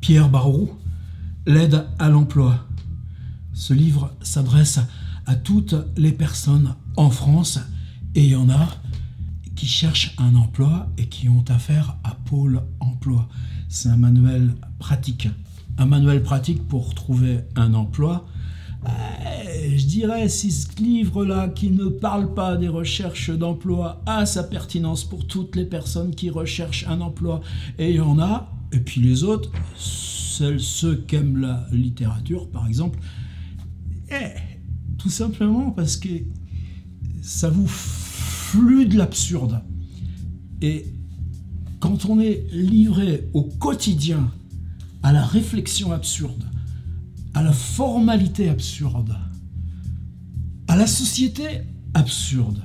Pierre Barrault, l'aide à l'emploi. Ce livre s'adresse à toutes les personnes en France, et il y en a qui cherchent un emploi et qui ont affaire à Pôle emploi. C'est un manuel pratique. Un manuel pratique pour trouver un emploi. Je dirais, si ce livre-là, qui ne parle pas des recherches d'emploi, a sa pertinence pour toutes les personnes qui recherchent un emploi. Et il y en a, et puis les autres, ceux qui aiment la littérature, par exemple, tout simplement parce que ça vous flue de l'absurde. Et quand on est livré au quotidien, à la réflexion absurde, à la formalité absurde, à la société absurde,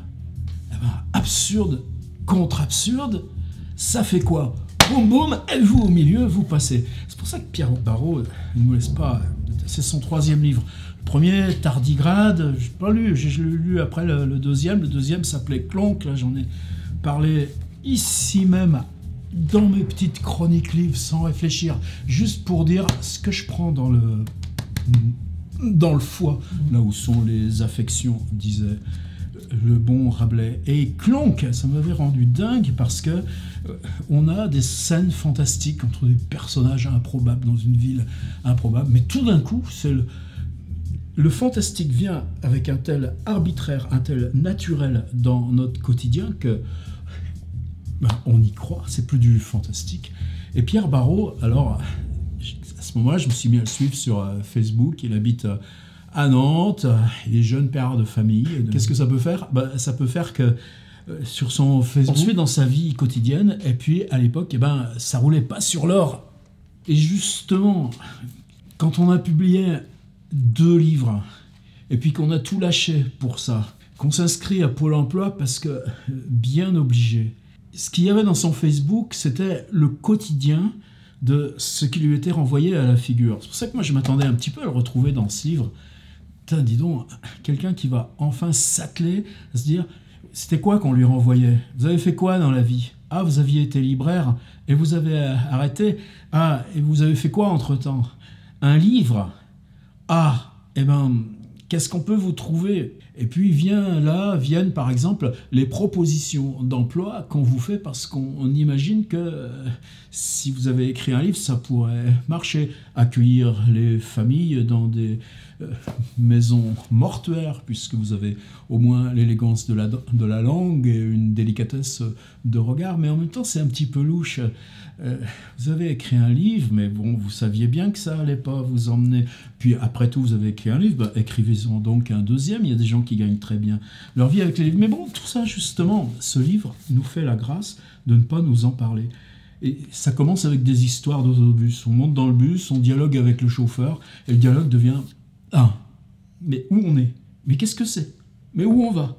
eh ben, absurde contre absurde, ça fait quoi? Boum boum, et vous au milieu, vous passez. C'est pour ça que Pierre Barrault ne nous laisse pas. C'est son troisième livre. Le premier, Tardigrade, je n'ai pas lu, j'ai lu après le deuxième. Le deuxième s'appelait Clonc, là j'en ai parlé ici même, dans mes petites chroniques livres, sans réfléchir, juste pour dire ce que je prends dans le foie, là où sont les affections, disait le bon Rabelais. Et Clonc, ça m'avait rendu dingue parce que on a des scènes fantastiques entre des personnages improbables dans une ville improbable, mais tout d'un coup, c'est le fantastique vient avec un tel arbitraire, un tel naturel dans notre quotidien que ben, on y croit, c'est plus du fantastique. Et Pierre Barrault, alors à ce moment-là, je me suis mis à le suivre sur Facebook. Il habite à Nantes, il est jeune père de famille. Qu'est-ce que ça peut faire? Ben, ça peut faire que sur son Facebook, on suit dans sa vie quotidienne, et puis à l'époque, eh ben, ça roulait pas sur l'or. Et justement, quand on a publié 2 livres, et puis qu'on a tout lâché pour ça, qu'on s'inscrit à Pôle emploi parce que bien obligé. Ce qu'il y avait dans son Facebook, c'était le quotidien de ce qui lui était renvoyé à la figure. C'est pour ça que moi, je m'attendais un petit peu à le retrouver dans ce livre. Putain, dis donc, quelqu'un qui va enfin s'atteler à se dire, c'était quoi qu'on lui renvoyait? Vous avez fait quoi dans la vie? Ah, vous aviez été libraire et vous avez arrêté. Ah, et vous avez fait quoi entre-temps? Un livre? Ah, eh ben, qu'est-ce qu'on peut vous trouver? Et puis viennent par exemple les propositions d'emploi qu'on vous fait parce qu'on imagine que si vous avez écrit un livre, ça pourrait marcher. Accueillir les familles dans des maisons mortuaires, puisque vous avez au moins l'élégance de la langue et une délicatesse de regard, mais en même temps c'est un petit peu louche. Vous avez écrit un livre, mais bon, vous saviez bien que ça allait pas vous emmener. Puis après tout, vous avez écrit un livre, bah, écrivez-en donc un deuxième. Il y a des gens qui gagnent très bien leur vie avec les livres. Mais bon, tout ça, justement, ce livre nous fait la grâce de ne pas nous en parler. Et ça commence avec des histoires d'autobus. On monte dans le bus, on dialogue avec le chauffeur, et le dialogue devient « Ah, mais où on est? Mais qu'est-ce que c'est? Mais où on va ?»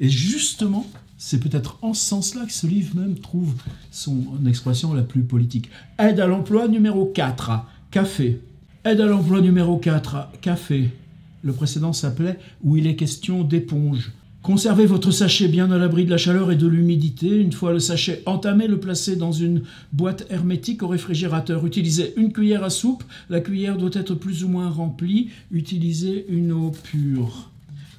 Et justement, c'est peut-être en ce sens-là que ce livre même trouve son expression la plus politique. « Aide à l'emploi numéro 4, café. »« Aide à l'emploi numéro 4, café. » Le précédent s'appelait « Où il est question d'éponge ». Conservez votre sachet bien à l'abri de la chaleur et de l'humidité. Une fois le sachet entamé, le placez dans une boîte hermétique au réfrigérateur. Utilisez une cuillère à soupe. La cuillère doit être plus ou moins remplie. Utilisez une eau pure.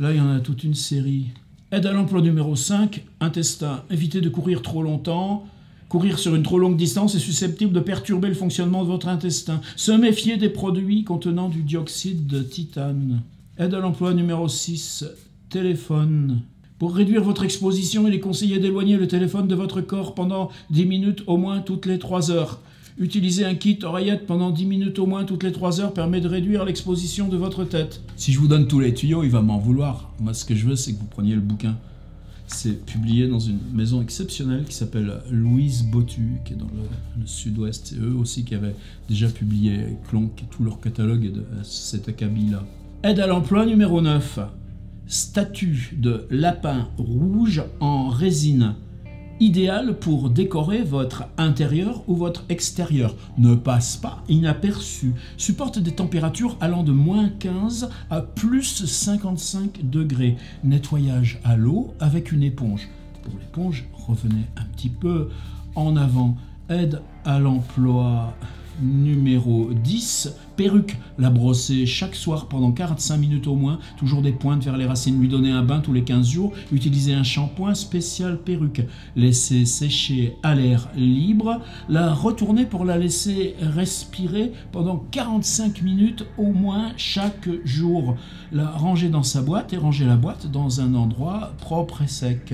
Là, il y en a toute une série. Aide à l'emploi numéro 5, intestin. Évitez de courir trop longtemps. Courir sur une trop longue distance est susceptible de perturber le fonctionnement de votre intestin. Se méfier des produits contenant du dioxyde de titane. Aide à l'emploi numéro 6, téléphone. Pour réduire votre exposition, il est conseillé d'éloigner le téléphone de votre corps pendant 10 minutes au moins toutes les 3 heures. Utiliser un kit oreillette pendant 10 minutes au moins toutes les 3 heures permet de réduire l'exposition de votre tête. Si je vous donne tous les tuyaux, il va m'en vouloir. Moi, ce que je veux, c'est que vous preniez le bouquin. C'est publié dans une maison exceptionnelle qui s'appelle Louise Bottu, qui est dans le sud-ouest. C'est eux aussi qui avaient déjà publié Clonc et tout leur catalogue de cet acabit-là. Aide à l'emploi numéro 9. Statue de lapin rouge en résine. Idéal pour décorer votre intérieur ou votre extérieur. Ne passe pas inaperçu. Supporte des températures allant de -15 à +55 degrés. Nettoyage à l'eau avec une éponge. Pour l'éponge, revenez un petit peu en avant. Aide à l'emploi numéro 10, perruque, la brosser chaque soir pendant 45 minutes au moins, toujours des pointes vers les racines, lui donner un bain tous les 15 jours, utiliser un shampoing spécial perruque, laisser sécher à l'air libre, la retourner pour la laisser respirer pendant 45 minutes au moins chaque jour, la ranger dans sa boîte et ranger la boîte dans un endroit propre et sec.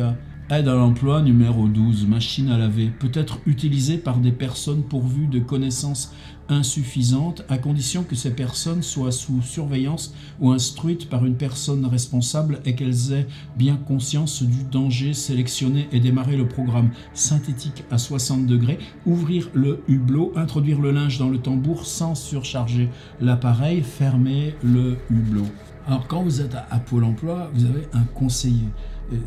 Aide à l'emploi numéro 12, machine à laver, peut être utilisée par des personnes pourvues de connaissances insuffisantes à condition que ces personnes soient sous surveillance ou instruites par une personne responsable et qu'elles aient bien conscience du danger. Sélectionner et démarrer le programme synthétique à 60 degrés, ouvrir le hublot, introduire le linge dans le tambour sans surcharger l'appareil, fermer le hublot. Alors quand vous êtes à Pôle emploi, vous avez un conseiller.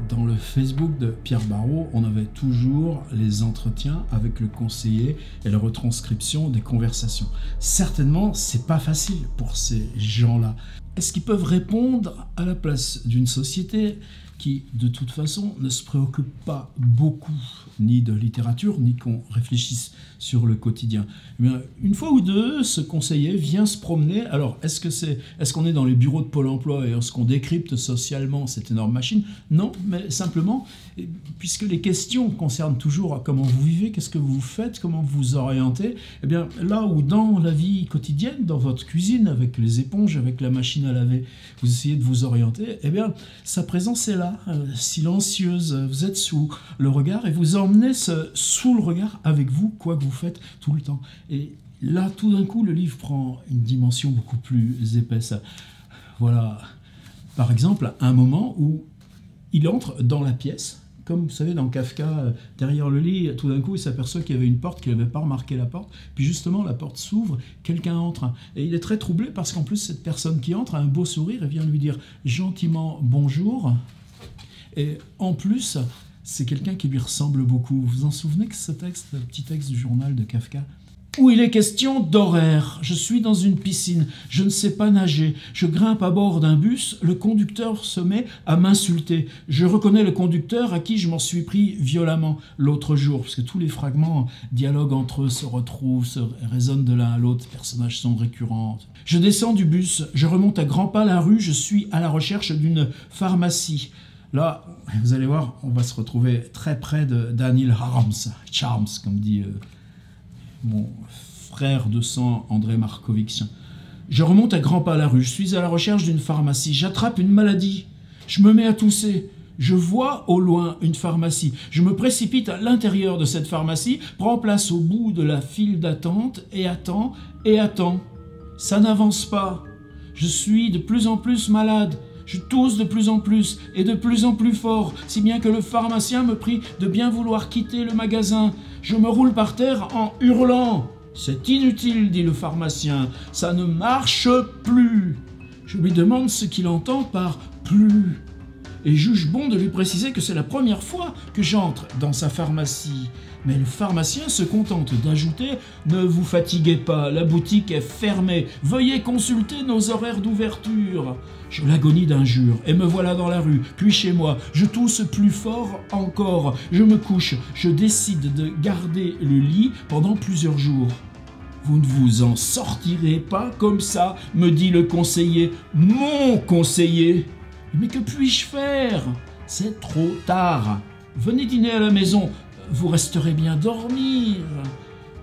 Dans le Facebook de Pierre Barrault, on avait toujours les entretiens avec le conseiller et la retranscription des conversations. Certainement, c'est pas facile pour ces gens-là. Est-ce qu'ils peuvent répondre à la place d'une société qui, de toute façon, ne se préoccupe pas beaucoup ni de littérature, ni qu'on réfléchisse sur le quotidien? Eh bien, une fois ou deux, ce conseiller vient se promener. Alors, est-ce qu'on est dans les bureaux de Pôle emploi et est-ce qu'on décrypte socialement cette énorme machine? Non, mais simplement, puisque les questions concernent toujours comment vous vivez, qu'est-ce que vous faites, comment vous vous orientez, eh bien, là où dans la vie quotidienne, dans votre cuisine, avec les éponges, avec la machine à laver, vous essayez de vous orienter, eh bien, sa présence est là, silencieuse. Vous êtes sous le regard et vous emmenez sous le regard avec vous, quoi que vous faites tout le temps. Et là, tout d'un coup, le livre prend une dimension beaucoup plus épaisse. Voilà, par exemple, un moment où il entre dans la pièce, comme vous savez dans Kafka, derrière le lit, tout d'un coup il s'aperçoit qu'il y avait une porte, qu'il n'avait pas remarqué la porte, puis justement la porte s'ouvre, quelqu'un entre, et il est très troublé parce qu'en plus cette personne qui entre a un beau sourire et vient lui dire gentiment bonjour, et en plus c'est quelqu'un qui lui ressemble beaucoup. Vous vous en souvenez que ce texte, le petit texte du journal de Kafka, où il est question d'horaire. Je suis dans une piscine, je ne sais pas nager, je grimpe à bord d'un bus, le conducteur se met à m'insulter. Je reconnais le conducteur à qui je m'en suis pris violemment l'autre jour, parce que tous les fragments dialoguent entre eux, se retrouvent, se résonnent de l'un à l'autre, les personnages sont récurrents. Je descends du bus, je remonte à grands pas la rue, je suis à la recherche d'une pharmacie. Là, vous allez voir, on va se retrouver très près de Daniil Kharms, comme dit... mon frère de sang André Markovic. Je remonte à grands pas à la rue, je suis à la recherche d'une pharmacie, j'attrape une maladie, je me mets à tousser, je vois au loin une pharmacie, je me précipite à l'intérieur de cette pharmacie, prends place au bout de la file d'attente et attends, ça n'avance pas, je suis de plus en plus malade, je tousse de plus en plus et de plus en plus fort, si bien que le pharmacien me prie de bien vouloir quitter le magasin. Je me roule par terre en hurlant. « C'est inutile, dit le pharmacien, ça ne marche plus !» Je lui demande ce qu'il entend par « plus » et juge bon de lui préciser que c'est la première fois que j'entre dans sa pharmacie. Mais le pharmacien se contente d'ajouter « Ne vous fatiguez pas, la boutique est fermée, veuillez consulter nos horaires d'ouverture !» Je l'agonie d'injures et me voilà dans la rue, puis chez moi, je tousse plus fort encore, je me couche, je décide de garder le lit pendant plusieurs jours. « Vous ne vous en sortirez pas comme ça, me dit le conseiller, mon conseiller !» « Mais que puis-je faire ? C'est trop tard, venez dîner à la maison !» Vous resterez bien dormir.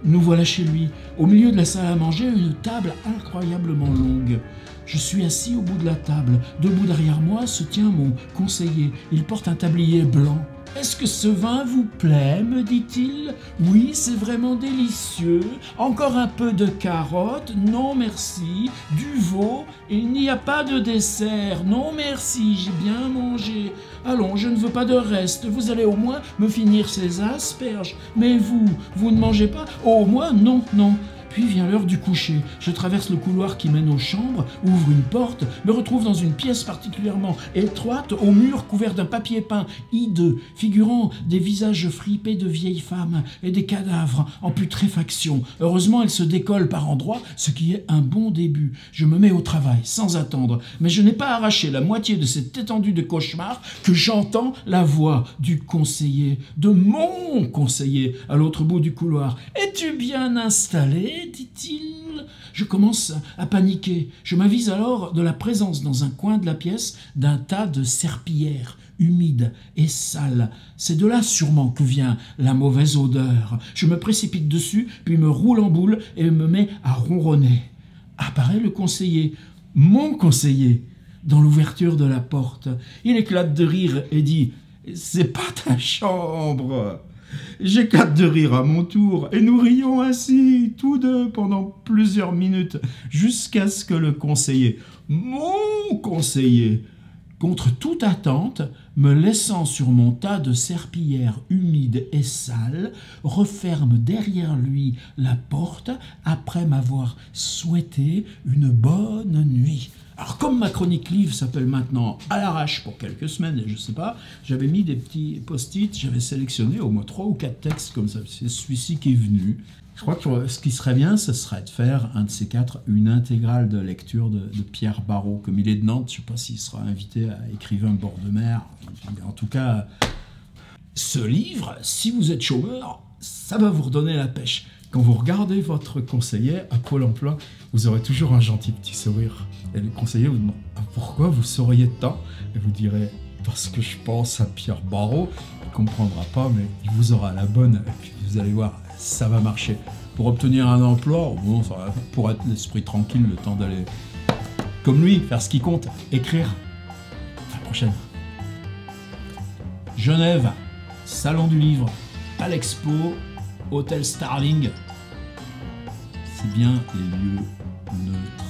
Nous voilà chez lui. Au milieu de la salle à manger, une table incroyablement longue. Je suis assis au bout de la table. Debout derrière moi se tient mon conseiller. Il porte un tablier blanc. « Est-ce que ce vin vous plaît ?» me dit-il. « Oui, c'est vraiment délicieux. Encore un peu de carottes ? Non, merci. Du veau ? Il n'y a pas de dessert. Non, merci, j'ai bien mangé. Allons, je ne veux pas de reste. Vous allez au moins me finir ces asperges. Mais vous, vous ne mangez pas ? Oh, moi, non, non. » Puis vient l'heure du coucher. Je traverse le couloir qui mène aux chambres, ouvre une porte, me retrouve dans une pièce particulièrement étroite, au mur couvert d'un papier peint hideux, figurant des visages fripés de vieilles femmes et des cadavres en putréfaction. Heureusement, elle se décolle par endroits, ce qui est un bon début. Je me mets au travail, sans attendre, mais je n'ai pas arraché la moitié de cette étendue de cauchemar que j'entends la voix du conseiller, de mon conseiller, à l'autre bout du couloir. « Es-tu bien installé ? dit-il. Je commence à paniquer. Je m'avise alors de la présence dans un coin de la pièce d'un tas de serpillères, humides et sales. C'est de là sûrement que vient la mauvaise odeur. Je me précipite dessus, puis me roule en boule et me mets à ronronner. Apparaît le conseiller, mon conseiller, dans l'ouverture de la porte. Il éclate de rire et dit « C'est pas ta chambre !» J'éclate de rire à mon tour et nous rions ainsi tous deux pendant plusieurs minutes jusqu'à ce que le conseiller, mon conseiller, contre toute attente, me laissant sur mon tas de serpillères humides et sales, referme derrière lui la porte après m'avoir souhaité une bonne nuit. Alors comme ma chronique livre s'appelle maintenant à l'arrache pour quelques semaines, je ne sais pas, j'avais mis des petits post-it, j'avais sélectionné au moins 3 ou 4 textes comme ça, c'est celui-ci qui est venu. Je crois que ce qui serait bien, ce serait de faire, un de ces quatre, une intégrale de lecture de Pierre Barrault. Comme il est de Nantes, je ne sais pas s'il sera invité à écrivain bord de mer. En tout cas, ce livre, si vous êtes chômeur, ça va vous redonner la pêche. Quand vous regardez votre conseiller à Pôle emploi, vous aurez toujours un gentil petit sourire. Et le conseiller vous demande « Pourquoi vous souriez tant ?» Et vous direz « Parce que je pense à Pierre Barrault. » Il ne comprendra pas, mais il vous aura la bonne. Et puis vous allez voir, ça va marcher. Pour obtenir un emploi, bon, ça va, pour être l'esprit tranquille, le temps d'aller, comme lui, faire ce qui compte, écrire. À la prochaine. Genève, Salon du Livre, Palexpo, Hôtel Starling. C'est bien les lieux neutres.